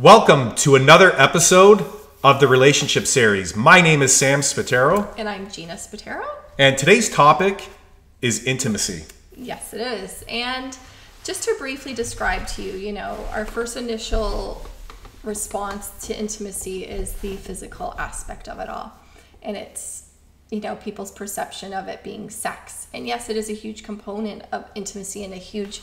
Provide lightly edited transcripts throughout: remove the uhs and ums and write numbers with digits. Welcome to another episode of the Relationship Series. My name is Sam Spataro. And I'm Gina Spataro. And today's topic is intimacy. Yes, it is. And just to briefly describe to you, our first initial response to intimacy is the physical aspect of it all. And it's, people's perception of it being sex. And yes, it is a huge component of intimacy and a huge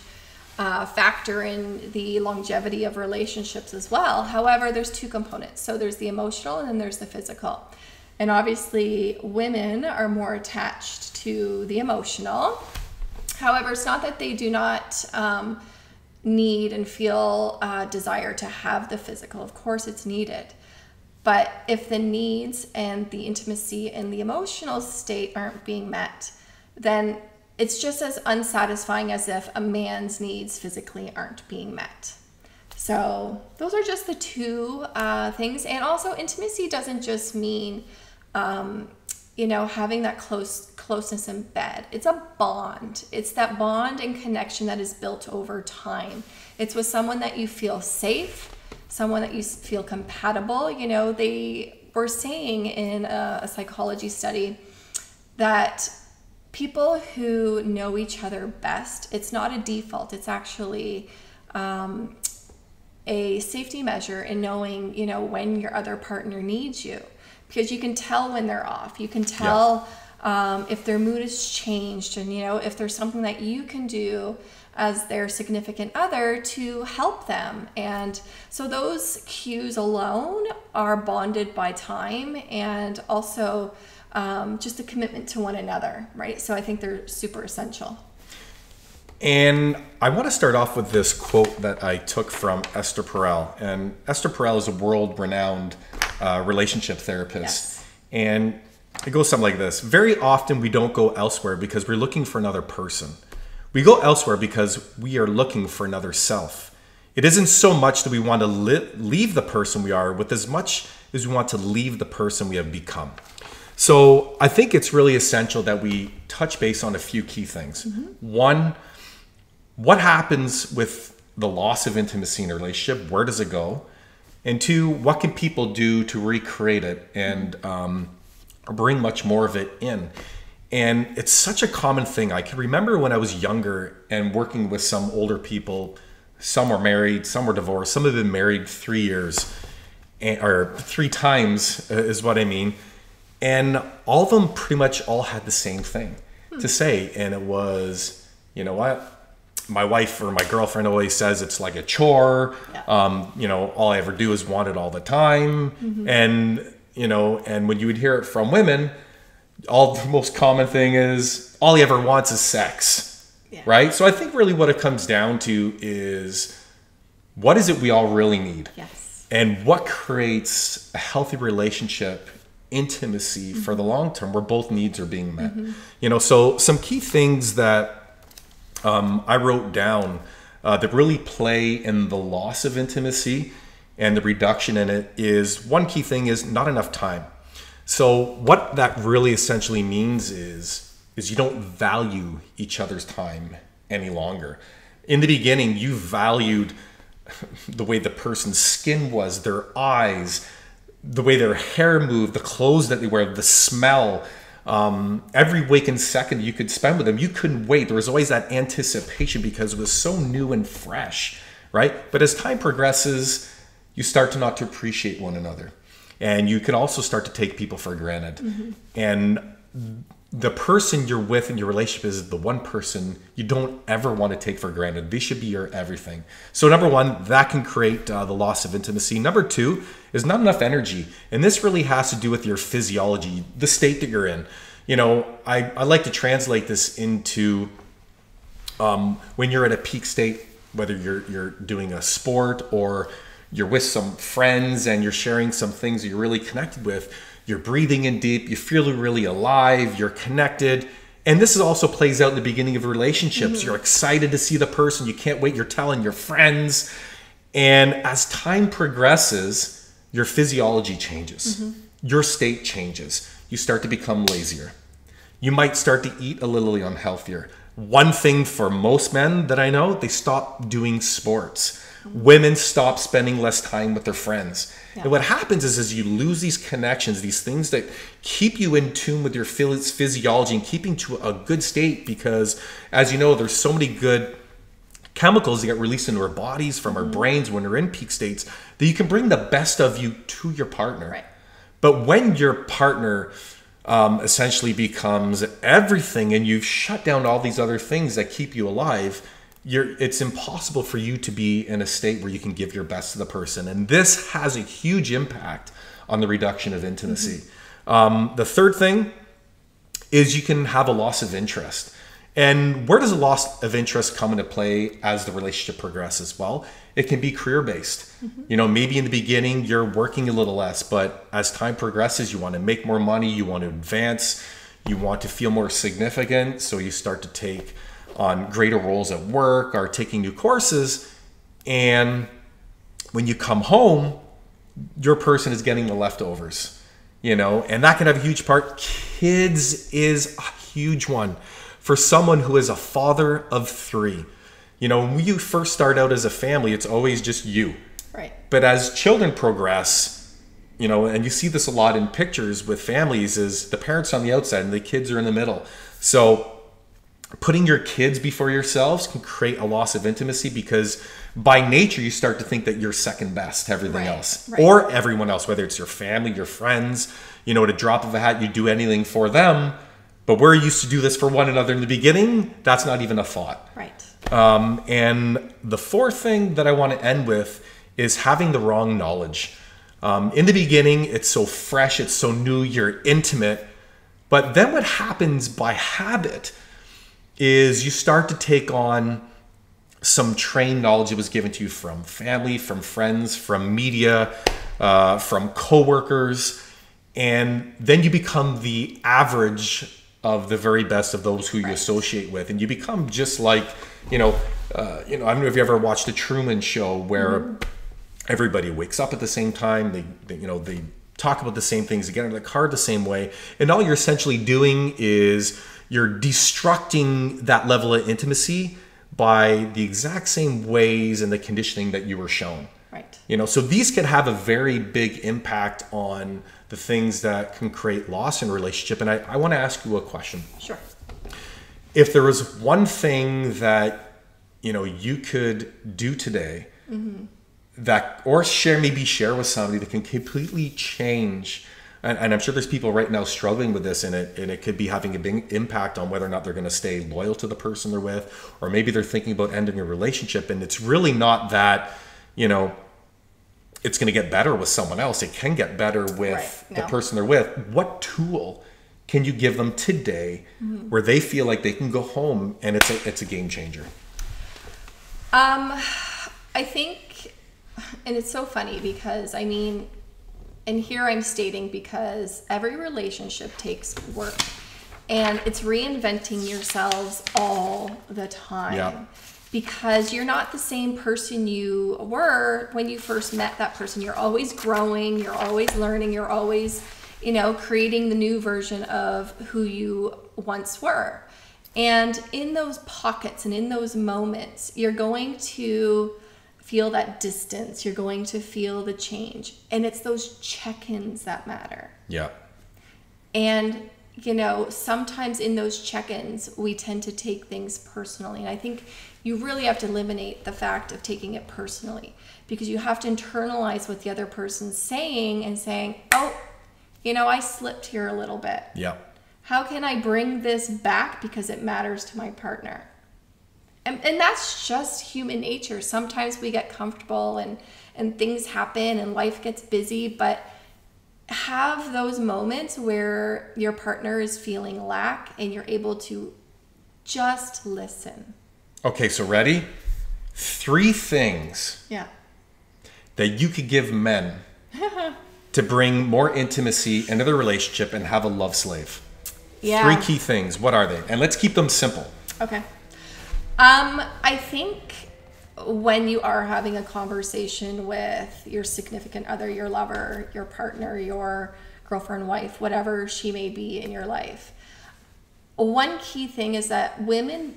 factor in the longevity of relationships as well. However, there's two components. So there's the emotional and then there's the physical. And obviously women are more attached to the emotional. However, it's not that they do not need and feel desire to have the physical. Of course it's needed. But if the needs and the intimacy and the emotional state aren't being met, then it's just as unsatisfying as if a man's needs physically aren't being met. So those are just the two things. And also intimacy doesn't just mean, having that closeness in bed. It's a bond. It's that bond and connection that is built over time. It's with someone that you feel safe, someone that you feel compatible. They were saying in a psychology study that people who know each other best, it's not a default, it's actually a safety measure in knowing, when your other partner needs you. Because you can tell when they're off, you can tell if their mood has changed, and if there's something that you can do as their significant other to help them. And so those cues alone are bonded by time and also just a commitment to one another, right? So I think they're super essential. And I want to start off with this quote that I took from Esther Perel. And Esther Perel is a world-renowned relationship therapist. Yes. And it goes something like this. Very often we don't go elsewhere because we're looking for another person. We go elsewhere because we are looking for another self. It isn't so much that we want to leave the person we are with as much as we want to leave the person we have become. So I think it's really essential that we touch base on a few key things. Mm-hmm. One, what happens with the loss of intimacy in a relationship? Where does it go? And two, what can people do to recreate it and bring much more of it in? And it's such a common thing. I can remember when I was younger and working with some older people. Some were married, some were divorced, some have been married 3 years, or 3 times is what I mean. And all of them pretty much all had the same thing to say. And it was, what? My wife or my girlfriend always says it's like a chore. Yeah. All I ever do is want it all the time. Mm-hmm. And when you would hear it from women, the most common thing is all he ever wants is sex, right? So I think really what it comes down to is what is it we all really need? Yes. And what creates a healthy relationship intimacy for the long term where both needs are being met. So some key things that I wrote down that really play in the loss of intimacy and the reduction in it is one key thing is not enough time. So what that really essentially means is you don't value each other's time any longer. In the beginning, you valued the way the person's skin was, their eyes, the way their hair moved, the clothes that they wear, the smell, every waking second you could spend with them, you couldn't wait. There was always that anticipation because it was so new and fresh, right? But as time progresses, you start to not to appreciate one another. And you can also start to take people for granted. Mm-hmm. And the person you're with in your relationship is the one person you don't ever want to take for granted. They should be your everything. So number one, that can create the loss of intimacy. Number two is not enough energy. And this really has to do with your physiology, the state that you're in. I like to translate this into when you're at a peak state, whether you're doing a sport or you're with some friends and you're sharing some things that you're really connected with. You're breathing in deep, you feel really alive, you're connected. And this also plays out in the beginning of relationships. Mm-hmm. You're excited to see the person, you can't wait, you're telling your friends. And as time progresses, your physiology changes, your state changes. You start to become lazier. You might start to eat a little unhealthier. One thing for most men that I know, they stop doing sports. Women stop spending less time with their friends. Yeah. And what happens is you lose these connections, these things that keep you in tune with your physiology and keeping to a good state, because as you know, there's so many good chemicals that get released into our bodies from our brains when we're in peak states, that you can bring the best of you to your partner. Right. But when your partner essentially becomes everything and you've shut down all these other things that keep you alive, it's impossible for you to be in a state where you can give your best to the person. And this has a huge impact on the reduction of intimacy. The third thing is you can have a loss of interest. And where does a loss of interest come into play as the relationship progresses? Well, it can be career-based. You know, maybe in the beginning you're working a little less, but as time progresses, you want to make more money, you want to advance, you want to feel more significant, so you start to take on greater roles at work or taking new courses. And when you come home, your person is getting the leftovers, you know, and that can have a huge part. Kids is a huge one. For someone who is a father of three, you know, when you first start out as a family, it's always just you. Right. But as children progress, you know, and you see this a lot in pictures with families, is the parents on the outside and the kids are in the middle. So putting your kids before yourselves can create a loss of intimacy, because by nature, you start to think that you're second best to everything else or everyone else, whether it's your family, your friends, you know, at a drop of a hat, you do anything for them. But we're used to do this for one another in the beginning. That's not even a thought. Right. And the fourth thing that I want to end with is having the wrong knowledge. In the beginning, it's so fresh, it's so new, you're intimate. But then what happens by habit is you start to take on some trained knowledge that was given to you from family, from friends, from media, from coworkers. And then you become the average of the very best of those who you associate with, and you become just like, you know, I don't know if you ever watched the Truman Show, where everybody wakes up at the same time, they you know, they talk about the same things, they get into the car the same way, and all you're essentially doing is you're destructing that level of intimacy by the exact same ways and the conditioning that you were shown. Right. You know, so these can have a very big impact on the things that can create loss in a relationship. And I want to ask you a question. Sure. If there was one thing that, you know, you could do today that, or share with somebody that can completely change, and I'm sure there's people right now struggling with this, and it could be having a big impact on whether or not they're going to stay loyal to the person they're with, or maybe they're thinking about ending a relationship, and it's really not that, you know, it's going to get better with someone else. It can get better with the person they're with. What tool can you give them today where they feel like they can go home and it's a game changer? I think, and it's so funny because, I mean, and here I'm stating because every relationship takes work and it's reinventing yourselves all the time. Yeah. Because you're not the same person you were when you first met that person. You're always growing, you're always learning, you're always, you know, creating the new version of who you once were. And in those pockets and in those moments, you're going to feel that distance. You're going to feel the change. And it's those check-ins that matter. Yeah. And, you know, sometimes in those check-ins, we tend to take things personally. And I think you really have to eliminate the fact of taking it personally, because you have to internalize what the other person's saying and saying, oh, you know, I slipped here a little bit. Yeah. How can I bring this back because it matters to my partner? And that's just human nature. Sometimes we get comfortable and things happen and life gets busy, but have those moments where your partner is feeling lack and you're able to just listen. Okay, so ready? 3 things that you could give men to bring more intimacy into their relationship and have a love slave. Yeah. 3 key things. What are they? And let's keep them simple. Okay. I think when you are having a conversation with your significant other, your lover, your partner, your girlfriend, wife, whatever she may be in your life, one key thing is that women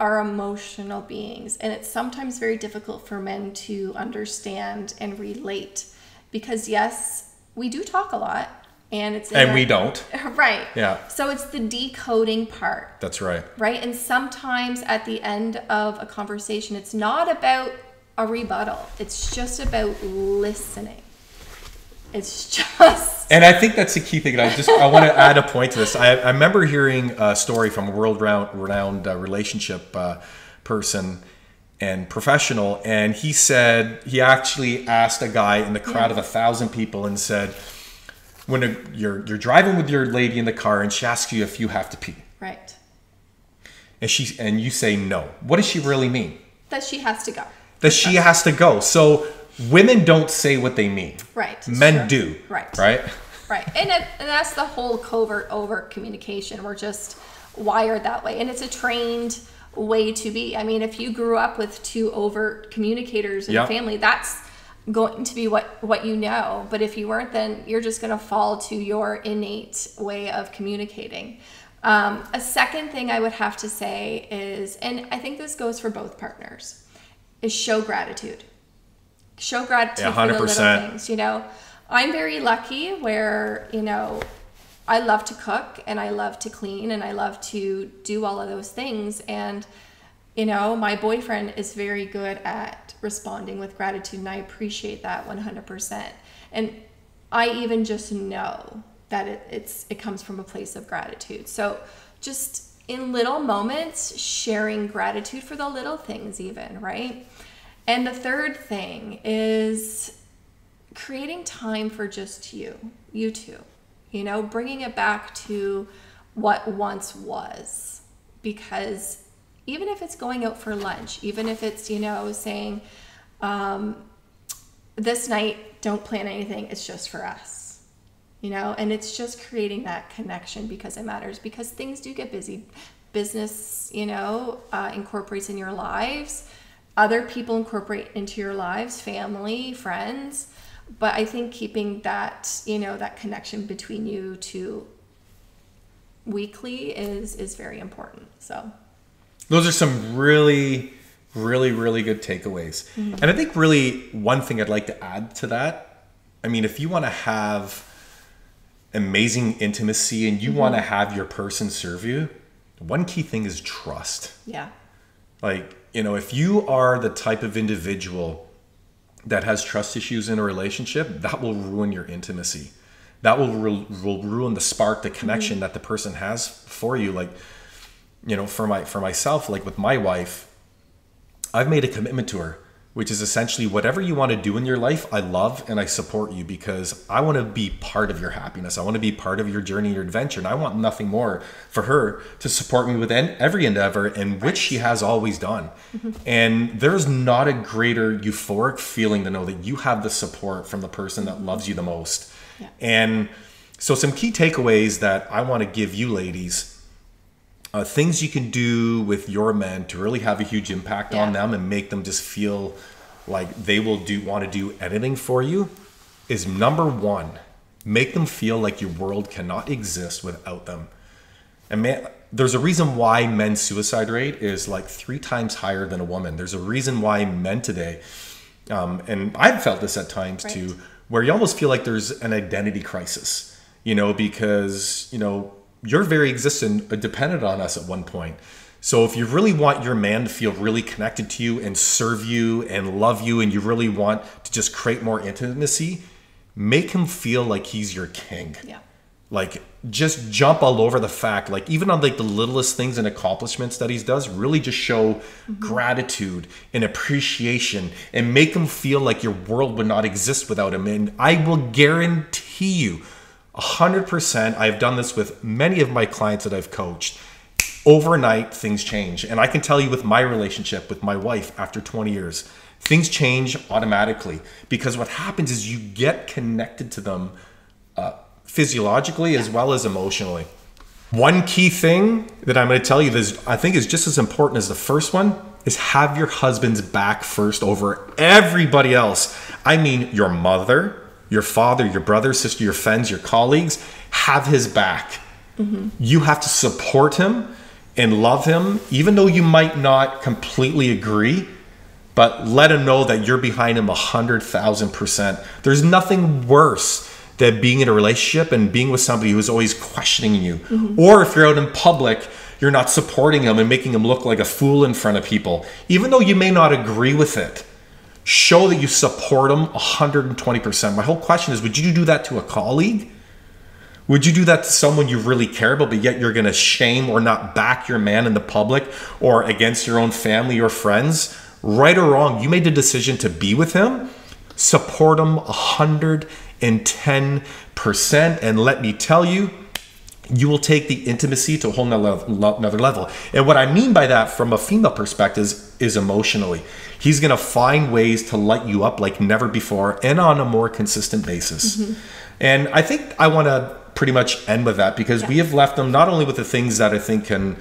are emotional beings, and it's sometimes very difficult for men to understand and relate, because yes, we do talk a lot, and it's and we don't, right? Yeah. So it's the decoding part. That's right. Right, and sometimes at the end of a conversation, it's not about a rebuttal. It's just about listening. It's just. And I think that's the key thing. And I want to add a point to this. I remember hearing a story from a world-renowned relationship person and professional, and he said he actually asked a guy in the crowd of 1,000 people and said, when you're driving with your lady in the car and she asks you if you have to pee, right? And you say no. What does she really mean? That she has to go. That she has to go. So. Women don't say what they mean. Right. Men do. Right. Right. Right. And that's the whole covert, overt communication. We're just wired that way. And it's a trained way to be. I mean, if you grew up with two overt communicators in your family, that's going to be what you know. But if you weren't, then you're just going to fall to your innate way of communicating. A second thing I would have to say is, and I think this goes for both partners, is show gratitude. Show gratitude for the little things, you know. I'm very lucky where, you know, I love to cook and I love to clean and I love to do all of those things. And, you know, my boyfriend is very good at responding with gratitude, and I appreciate that 100%. And I even just know that it comes from a place of gratitude. So just in little moments, sharing gratitude for the little things even, right? And the third thing is creating time for just you two, you know, bringing it back to what once was, because even if it's going out for lunch, even if it's, you know, saying, this night, don't plan anything. It's just for us, you know, and it's just creating that connection, because it matters, because things do get busy. Business, you know, incorporates in your lives. Other people incorporate into your lives, family, friends, but I think keeping that, you know, that connection between you two weekly is very important. So those are some really, really, really good takeaways. Mm-hmm. And I think really one thing I'd like to add to that, I mean, if you want to have amazing intimacy and you want to have your person serve you, one key thing is trust. Yeah. Like, you know, if you are the type of individual that has trust issues in a relationship, that will ruin your intimacy. That will ruin the spark, the connection that the person has for you. Like, you know, for myself, like with my wife, I've made a commitment to her, which is essentially whatever you want to do in your life, I love and I support you, because I want to be part of your happiness. I want to be part of your journey, your adventure. And I want nothing more for her to support me with every endeavor, and which she has always done. And there's not a greater euphoric feeling to know that you have the support from the person that loves you the most. Yeah. And so some key takeaways that I want to give you ladies, things you can do with your men to really have a huge impact on them and make them just feel like they will want to do anything for you, is number one, make them feel like your world cannot exist without them. And man, there's a reason why men's suicide rate is like 3 times higher than a woman. There's a reason why men today, and I've felt this at times too, where you almost feel like there's an identity crisis, you know, because, you know, your very existence depended on us at one point. So if you really want your man to feel really connected to you and serve you and love you, and you really want to just create more intimacy, make him feel like he's your king. Yeah. Like, just jump all over the fact, like even on like the littlest things and accomplishments that he does, really just show gratitude and appreciation and make him feel like your world would not exist without him. And I will guarantee you, 100%, I've done this with many of my clients that I've coached. Overnight, things change. And I can tell you with my relationship with my wife after 20 years, things change automatically, because what happens is you get connected to them physiologically as well as emotionally. One key thing that I'm going to tell you that I think is just as important as the first one is have your husband's back first over everybody else. I mean, your mother, your father, your brother, sister, your friends, your colleagues, have his back. You have to support him and love him, even though you might not completely agree, but let him know that you're behind him 100,000%. There's nothing worse than being in a relationship and being with somebody who's always questioning you. Mm-hmm. Or if you're out in public, you're not supporting him and making him look like a fool in front of people. Even though you may not agree with it, show that you support him 120%. My whole question is, would you do that to a colleague? Would you do that to someone you really care about, but yet you're going to shame or not back your man in the public or against your own family or friends? Right or wrong, you made the decision to be with him. Support him 110%. And let me tell you, you will take the intimacy to a whole nother level. And what I mean by that from a female perspective is emotionally. He's going to find ways to light you up like never before and on a more consistent basis. Mm-hmm. And I think I want to pretty much end with that, because we have left them not only with the things that I think can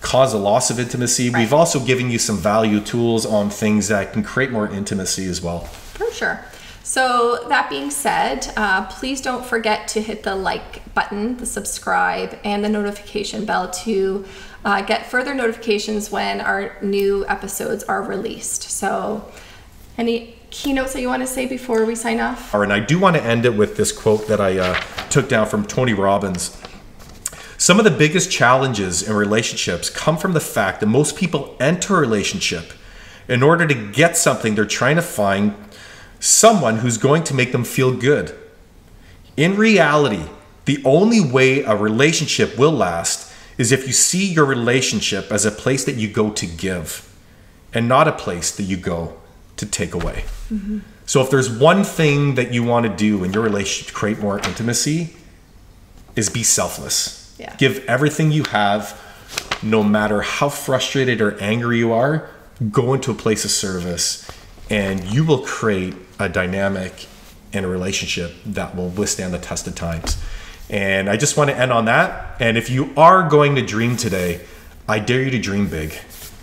cause a loss of intimacy, we've also given you some value tools on things that can create more intimacy as well. For sure. So that being said, please don't forget to hit the like button, the subscribe, and the notification bell to get further notifications when our new episodes are released. So any keynotes that you want to say before we sign off? All right, and I do want to end it with this quote that I took down from Tony Robbins. Some of the biggest challenges in relationships come from the fact that most people enter a relationship in order to get something. They're trying to find someone who's going to make them feel good. In reality, the only way a relationship will last is if you see your relationship as a place that you go to give and not a place that you go to take away. Mm-hmm. So if there's one thing that you want to do in your relationship to create more intimacy, is be selfless. Yeah. Give everything you have, no matter how frustrated or angry you are. Go into a place of service, and you will create a dynamic and a relationship that will withstand the test of times. And I just want to end on that. And if you are going to dream today, I dare you to dream big.